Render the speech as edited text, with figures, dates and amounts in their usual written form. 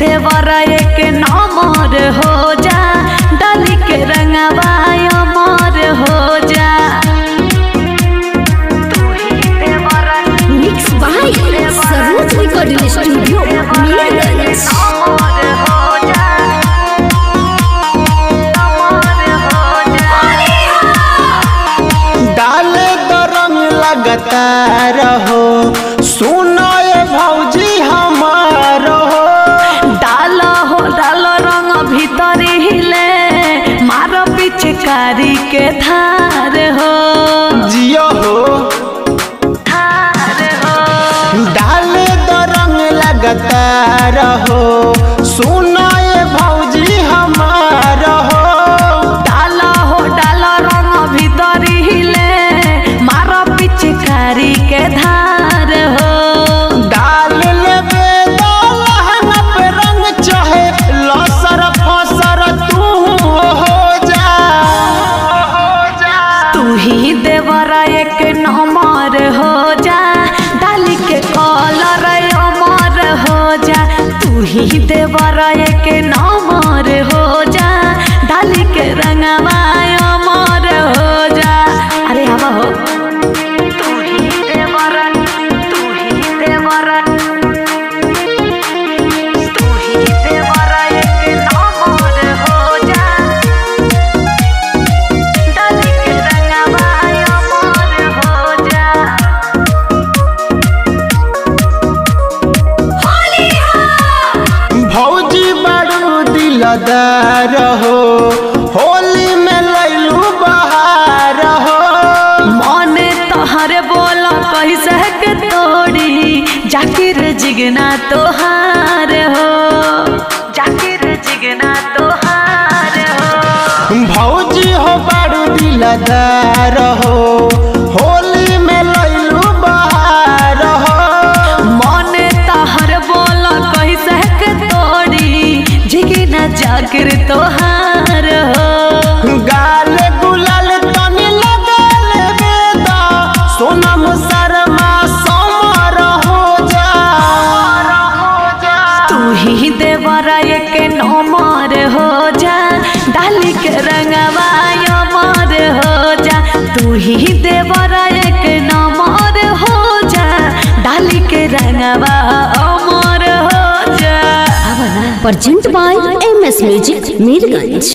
देवरा एक नंबर हो जा, डाली के रंगवा अमर हो जा। Mix by Saroj recording studio Mirganj. रहो सुनो ये भौजी हमारो डालो डालो रंग भीतर हिले मारो पिचकारी के धार हो जियो हो धार हो डाले दो रंग लगता रहो सुनो ये भौजी हमारो डालो डालो रंग भीतर हिले मारो चिकारी के धार हो डाल लेबे लहंगा पे रंग चाहे लसर फसर तू हो जा तू ही देवरा एक नंबर हो जा डाल के कलर अमर हो जा तू ही देवरा एक नंबर हो जा डाल के रंगवा अमर हो जा। अरे हवा हो रहो होली में लैलू बहार हो मने तोहरे बोला कैसे के तोड़ी जाकिर जिगना तोहार हो जाकिर जिगना तोहार हो भौजी हो बड़ू दिलदार हो होली में लैलू बहार हो मने तोहरे बोला कैसे के तोड़ी जिगना जाकिर तोहार हो गाल गुलाल तनी लगल बेदा सोनम शर्मा समर हो जा तू ही देवरा एक नंबर हो जा डाली के रंगवा अमर हो जा तू ही देवरा एक नंबर हो जा डाली के रंगवा अमर हो जा। Present by MS Music Mirganj.